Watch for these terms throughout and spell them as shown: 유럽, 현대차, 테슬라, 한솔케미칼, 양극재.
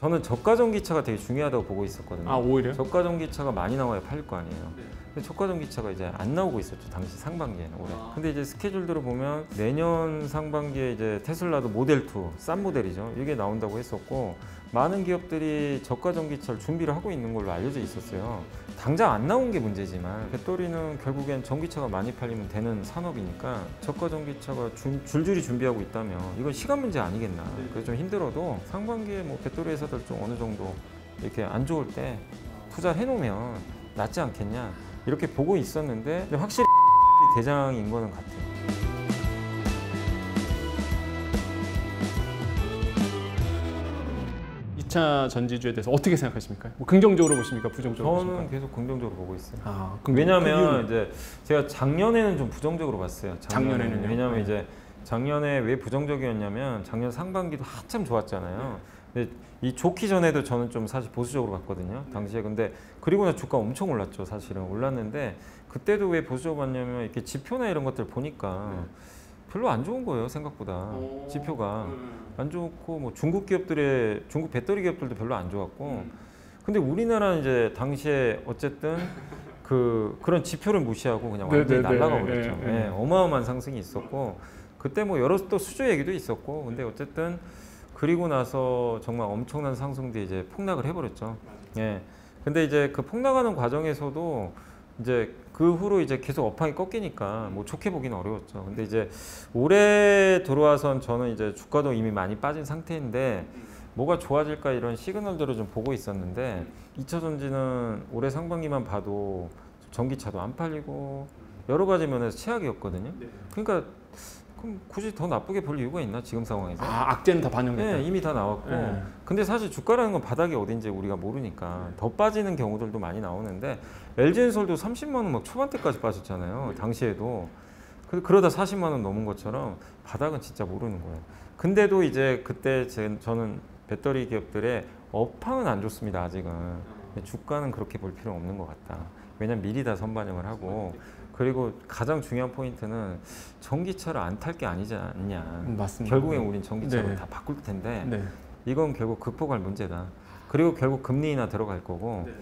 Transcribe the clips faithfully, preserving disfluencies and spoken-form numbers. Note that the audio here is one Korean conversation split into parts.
저는 저가 전기차가 되게 중요하다고 보고 있었거든요. 아, 오히려? 저가 전기차가 많이 나와야 팔릴 거 아니에요. 네. 근데 저가 전기차가 이제 안 나오고 있었죠, 당시 상반기에는 올해. 아. 근데 이제 스케줄대로 보면 내년 상반기에 이제 테슬라도 모델이, 싼 모델이죠. 이게 나온다고 했었고, 많은 기업들이 저가 전기차를 준비를 하고 있는 걸로 알려져 있었어요. 당장 안 나온 게 문제지만 배터리는 결국엔 전기차가 많이 팔리면 되는 산업이니까 저가 전기차가 줄, 줄줄이 준비하고 있다면 이건 시간 문제 아니겠나. 그래서 좀 힘들어도 상반기에 뭐 배터리 회사들 좀 어느 정도 이렇게 안 좋을 때 투자해 놓으면 낫지 않겠냐 이렇게 보고 있었는데 확실히 대장인 거는 같아요. 이 차 전지주에 대해서 어떻게 생각하십니까? 뭐 긍정적으로 보십니까? 부정적으로 저는 보십니까? 계속 긍정적으로 보고 있어요. 아, 왜냐하면 이제 제가 작년에는 좀 부정적으로 봤어요. 작년에는, 작년에는요? 왜냐하면 네. 이제 작년에 왜 부정적이었냐면 작년 상반기도 한참 좋았잖아요. 네. 근데 이 좋기 전에도 저는 좀 사실 보수적으로 봤거든요. 당시에. 근데 그리고 나 주가 엄청 올랐죠. 사실은 올랐는데 그때도 왜 보수적으로 봤냐면 이렇게 지표나 이런 것들 보니까 네. 별로 안 좋은 거예요. 생각보다 지표가 음. 안 좋고 뭐 중국 기업들의 중국 배터리 기업들도 별로 안 좋았고 음. 근데 우리나라는 이제 당시에 어쨌든 그 그런 지표를 무시하고 그냥 완전히 날아가 버렸죠. 네, 네, 네. 네, 어마어마한 상승이 있었고 그때 뭐 여러 또 수주 얘기도 있었고 근데 어쨌든 그리고 나서 정말 엄청난 상승도 이제 폭락을 해버렸죠. 예. 네. 근데 이제 그 폭락하는 과정에서도 이제 그 후로 이제 계속 업황이 꺾이니까 뭐 좋게 보기는 어려웠죠. 근데 이제 올해 들어와선 저는 이제 주가도 이미 많이 빠진 상태인데 뭐가 좋아질까 이런 시그널들을 좀 보고 있었는데 이 차 전지는 올해 상반기만 봐도 전기차도 안 팔리고 여러 가지 면에서 최악이었거든요. 그러니까 그럼 굳이 더 나쁘게 볼 이유가 있나 지금 상황에서? 아, 악재는 다 반영됐다. 네, 이미 다 나왔고. 네. 근데 사실 주가라는 건 바닥이 어딘지 우리가 모르니까 더 빠지는 경우들도 많이 나오는데 엘지엔솔도 삼십만 원 막 초반대까지 빠졌잖아요. 당시에도. 그러다 사십만 원 넘은 것처럼 바닥은 진짜 모르는 거예요. 근데도 이제 그때 제, 저는 배터리 기업들의 업황은 안 좋습니다. 아직은. 주가는 그렇게 볼 필요는 없는 것 같다. 왜냐면 미리 다 선반영을 하고 그리고 가장 중요한 포인트는 전기차를 안 탈 게 아니지 않냐. 맞습니다. 결국엔 우린 전기차로 네. 다 바꿀 텐데 네. 이건 결국 극복할 문제다. 그리고 결국 금리 인하 들어갈 거고 네.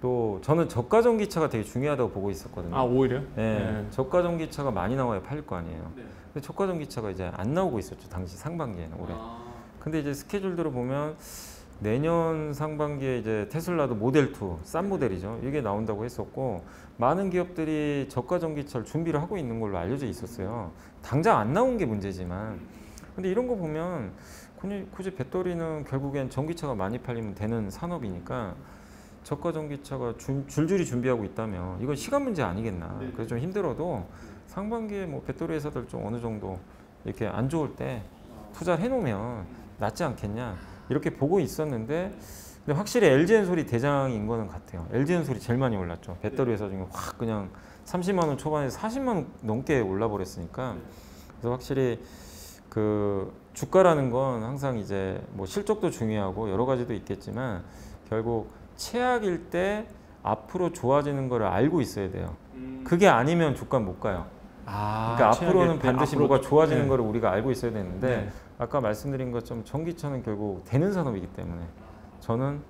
또 저는 저가 전기차가 되게 중요하다고 보고 있었거든요. 아, 오히려? 네. 네. 저가 전기차가 많이 나와야 팔릴 거 아니에요. 네. 근데 저가 전기차가 이제 안 나오고 있었죠. 당시 상반기에는 올해. 아. 근데 이제 스케줄대로 보면 내년 상반기에 이제 테슬라도 모델이, 싼 모델이죠. 이게 나온다고 했었고 많은 기업들이 저가 전기차를 준비를 하고 있는 걸로 알려져 있었어요. 당장 안 나온 게 문제지만 근데 이런 거 보면 굳이 배터리는 결국엔 전기차가 많이 팔리면 되는 산업이니까 저가 전기차가 줄, 줄줄이 준비하고 있다면 이건 시간 문제 아니겠나. 그래서 좀 힘들어도 상반기에 뭐 배터리 회사들 좀 어느 정도 이렇게 안 좋을 때 투자를 해놓으면 낫지 않겠냐. 이렇게 보고 있었는데 근데 확실히 엘지엔솔이 대장인 거는 같아요. 엘지엔솔이 제일 많이 올랐죠. 배터리 회사 중에 확 그냥 삼십만 원 초반에서 사십만 원 넘게 올라버렸으니까 그래서 확실히 그 주가라는 건 항상 이제 뭐 실적도 중요하고 여러 가지도 있겠지만 결국 최악일 때 앞으로 좋아지는 걸 알고 있어야 돼요. 그게 아니면 주가는 못 가요. 아, 그러니까 앞으로는 반드시 앞으로... 뭐가 좋아지는 네. 걸 우리가 알고 있어야 되는데 네. 아까 말씀드린 것처럼 전기차는 결국 되는 산업이기 때문에 저는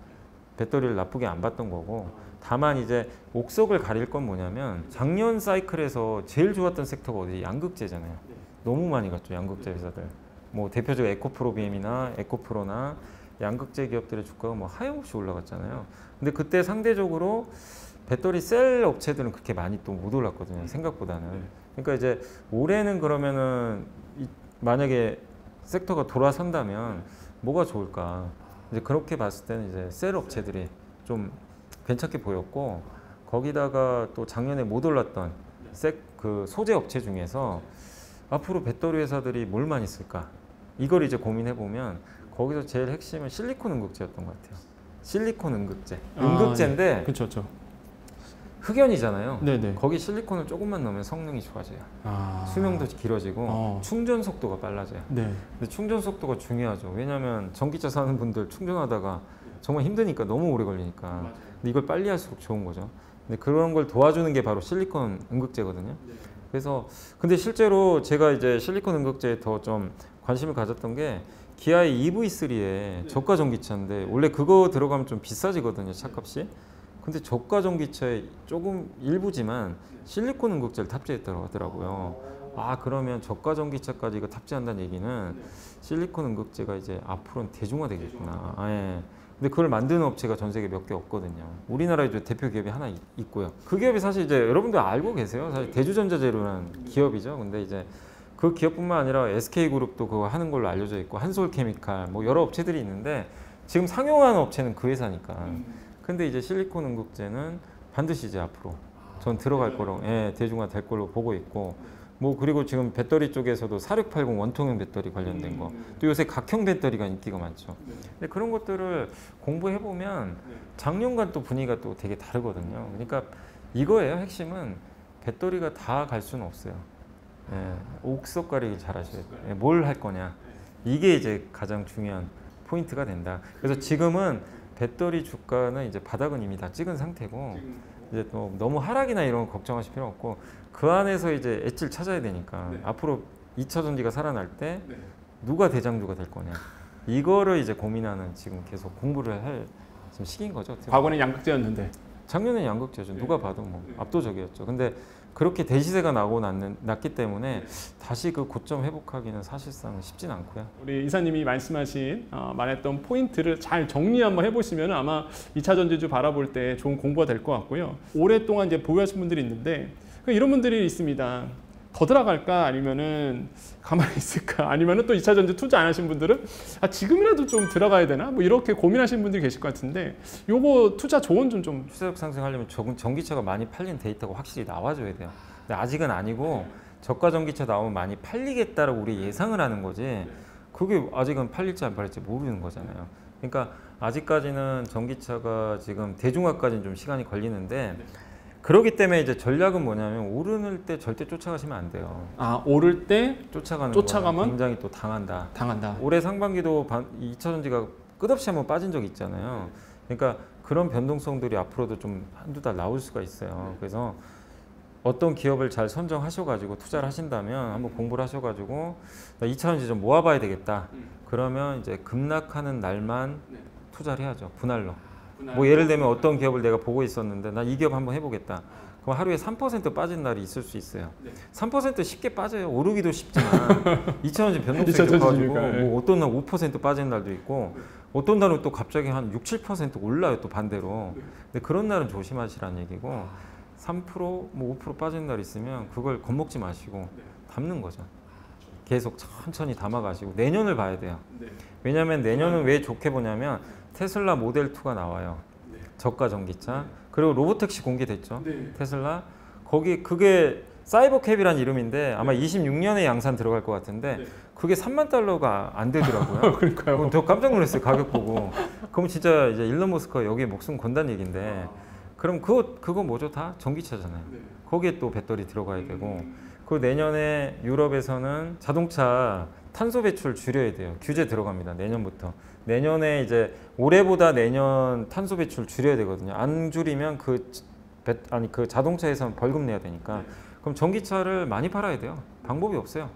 배터리를 나쁘게 안 봤던 거고 다만 이제 옥석을 가릴 건 뭐냐면 작년 사이클에서 제일 좋았던 섹터가 어디 양극재잖아요. 너무 많이 갔죠. 양극재 회사들. 뭐 대표적 에코프로비엠이나 에코프로나 양극재 기업들의 주가가 뭐 하염없이 올라갔잖아요. 근데 그때 상대적으로 배터리 셀 업체들은 그렇게 많이 또 못 올랐거든요. 생각보다는. 그러니까 이제 올해는 그러면은 이 만약에 섹터가 돌아선다면 뭐가 좋을까? 이제 그렇게 봤을 때는 이제 셀 업체들이 좀 괜찮게 보였고 거기다가 또 작년에 못 올랐던 색 그 소재 업체 중에서 앞으로 배터리 회사들이 뭘 많이 쓸까? 이걸 이제 고민해 보면 거기서 제일 핵심은 실리콘 응극제였던 것 같아요. 실리콘 응극제. 응극제인데 아, 그렇죠, 그렇죠. 흑연이잖아요. 네네. 거기 실리콘을 조금만 넣으면 성능이 좋아져요. 아... 수명도 길어지고 어... 충전 속도가 빨라져요. 네. 근데 충전 속도가 중요하죠. 왜냐하면 전기차 사는 분들 충전하다가 정말 힘드니까 너무 오래 걸리니까 맞아요. 근데 이걸 빨리 할수록 좋은 거죠. 근데 그런 걸 도와주는 게 바로 실리콘 응극제거든요. 네. 그래서 근데 실제로 제가 이제 실리콘 응극제에 더 좀 관심을 가졌던 게 기아의 이브이 쓰리에 저가 전기차인데 원래 그거 들어가면 좀 비싸지거든요, 차값이. 근데 저가 전기차에 조금 일부지만 실리콘 응극제를 탑재했다고 하더라고요. 아, 그러면 저가 전기차까지 이거 탑재한다는 얘기는 실리콘 응극제가 이제 앞으로는 대중화되겠구나. 아, 예. 근데 그걸 만드는 업체가 전 세계 몇 개 없거든요. 우리나라에 대표 기업이 하나 있고요. 그 기업이 사실 이제 여러분들 알고 계세요. 사실 대주전자재료라는 기업이죠. 근데 이제 그 기업뿐만 아니라 에스케이 그룹도 그거 하는 걸로 알려져 있고, 한솔케미칼 뭐 여러 업체들이 있는데 지금 상용화하는 업체는 그 회사니까. 근데 이제 실리콘 응극제는 반드시 이제 앞으로 전 들어갈 거로, 예, 대중화 될 걸로 보고 있고, 뭐 그리고 지금 배터리 쪽에서도 사육팔공 원통형 배터리 관련된 거, 또 요새 각형 배터리가 인기가 많죠. 근데 그런 것들을 공부해 보면 작년간 또 분위기가 또 되게 다르거든요. 그러니까 이거예요. 핵심은 배터리가 다 갈 수는 없어요. 예, 옥석 가리기 잘 하셔야 돼요. 예, 뭘 할 거냐, 이게 이제 가장 중요한 포인트가 된다. 그래서 지금은 배터리 주가는 이제 바닥은 이미 다 찍은 상태고, 이제 또 너무 하락이나 이런 거 걱정하실 필요 없고, 그 안에서 이제 엣지를 찾아야 되니까. 네. 앞으로 이 차 전지가 살아날 때 네. 누가 대장주가 될 거냐, 이거를 이제 고민하는 지금 계속 공부를 할 지금 시기인 거죠. 과거는 양극재였는데 작년에 양극재죠. 네. 누가 봐도 뭐 네. 압도적이었죠. 근데 그렇게 대시세가 나고 났는, 났기 때문에 네. 다시 그 고점 회복하기는 사실상 쉽진 않고요. 우리 이사님이 말씀하신 어, 말했던 포인트를 잘 정리 한번 해보시면 아마 이 차 전지주 바라볼 때 좋은 공부가 될 것 같고요. 오랫동안 이제 보유하신 분들이 있는데 이런 분들이 있습니다. 더 들어갈까, 아니면은 가만히 있을까, 아니면은 또 이 차 전지 투자 안 하신 분들은 아, 지금이라도 좀 들어가야 되나, 뭐 이렇게 고민하시는 분들이 계실 것 같은데, 요거 투자 조언 좀 좀 추세적 상승하려면 전기차가 많이 팔린 데이터가 확실히 나와줘야 돼요. 근데 아직은 아니고 저가 전기차 나오면 많이 팔리겠다라고 우리 예상을 하는 거지, 그게 아직은 팔릴지 안 팔릴지 모르는 거잖아요. 그러니까 아직까지는 전기차가 지금 대중화까지는 좀 시간이 걸리는데. 그렇기 때문에 이제 전략은 뭐냐면, 오르는 때 절대 쫓아가시면 안 돼요. 아, 오를 때 쫓아가는 쫓아가면 굉장히 또 당한다. 당한다. 올해 상반기도 이 차 전지가 끝없이 한번 빠진 적이 있잖아요. 그러니까 그런 변동성들이 앞으로도 좀 한두 달 나올 수가 있어요. 그래서 어떤 기업을 잘 선정하셔가지고 투자를 하신다면 한번 공부를 하셔가지고 이 차 전지 좀 모아봐야 되겠다. 그러면 이제 급락하는 날만 투자를 해야죠. 분할로. 뭐 예를 들면 어떤 기업을 내가 보고 있었는데 나 이 기업 한번 해보겠다. 그럼 하루에 삼 퍼센트 빠진 날이 있을 수 있어요. 삼 퍼센트 쉽게 빠져요. 오르기도 쉽지만 이 차 전지 변동성이 높아가지고 뭐 어떤 날 오 퍼센트 빠진 날도 있고, 어떤 날은 또 갑자기 한 육, 칠 퍼센트 올라요, 또 반대로. 근데 그런 날은 조심하시라는 얘기고, 삼 퍼센트 뭐 오 퍼센트 빠진 날 있으면 그걸 겁먹지 마시고 담는 거죠. 계속 천천히 담아가시고 내년을 봐야 돼요. 왜냐하면 내년은 왜 좋게 보냐면 테슬라 모델이가 나와요. 네. 저가 전기차. 네. 그리고 로보택시 공개됐죠. 네. 테슬라. 거기 그게 사이버캡이라는 이름인데 아마 네. 이십육 년에 양산 들어갈 것 같은데 네. 그게 삼만 달러가 안 되더라고요. 그러니까요. 더 깜짝 놀랐어요. 가격 보고. 그럼 진짜 이제 일론 머스크가 여기에 목숨 건다는 얘기인데, 그럼 그거, 그거 뭐죠? 다 전기차잖아요. 네. 거기에 또 배터리 들어가야 되고, 그 내년에 유럽에서는 자동차 탄소 배출 줄여야 돼요. 규제 들어갑니다. 내년부터. 내년에 이제 올해보다 내년 탄소 배출 줄여야 되거든요. 안 줄이면 그 배, 아니 그 자동차에서는 벌금 내야 되니까. 그럼 전기차를 많이 팔아야 돼요. 방법이 없어요.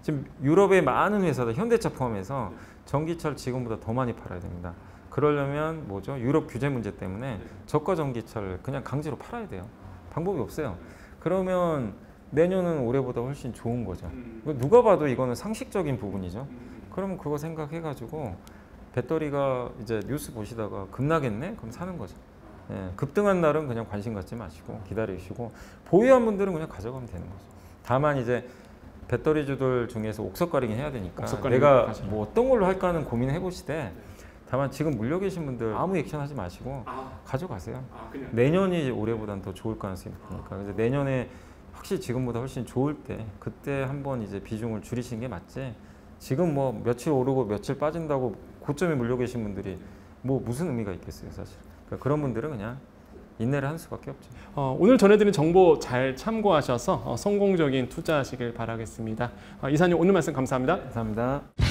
지금 유럽의 많은 회사들, 현대차 포함해서 전기차를 지금보다 더 많이 팔아야 됩니다. 그러려면 뭐죠? 유럽 규제 문제 때문에 저가 전기차를 그냥 강제로 팔아야 돼요. 방법이 없어요. 그러면 내년은 올해보다 훨씬 좋은 거죠. 누가 봐도 이거는 상식적인 부분이죠. 그럼 그거 생각해가지고 배터리가 이제 뉴스 보시다가 급락했네? 그럼 사는 거죠. 예, 급등한 날은 그냥 관심 갖지 마시고 기다리시고, 보유한 분들은 그냥 가져가면 되는 거죠. 다만 이제 배터리주들 중에서 옥석가리긴 해야 되니까 내가 가시는. 뭐 어떤 걸로 할까는 고민해 보시되, 다만 지금 물려 계신 분들 아무 액션 하지 마시고 아. 가져가세요. 아, 내년이 올해보다는 더 좋을 가능성이 있으니까. 그래서 내년에 확실히 지금보다 훨씬 좋을 때 그때 한번 이제 비중을 줄이시는 게 맞지, 지금 뭐 며칠 오르고 며칠 빠진다고 고점에 물려 계신 분들이 뭐 무슨 의미가 있겠어요, 사실. 그러니까 그런 분들은 그냥 인내를 하는 수밖에 없죠. 어, 오늘 전해드린 정보 잘 참고하셔서 어, 성공적인 투자하시길 바라겠습니다. 어, 이사님 오늘 말씀 감사합니다. 감사합니다.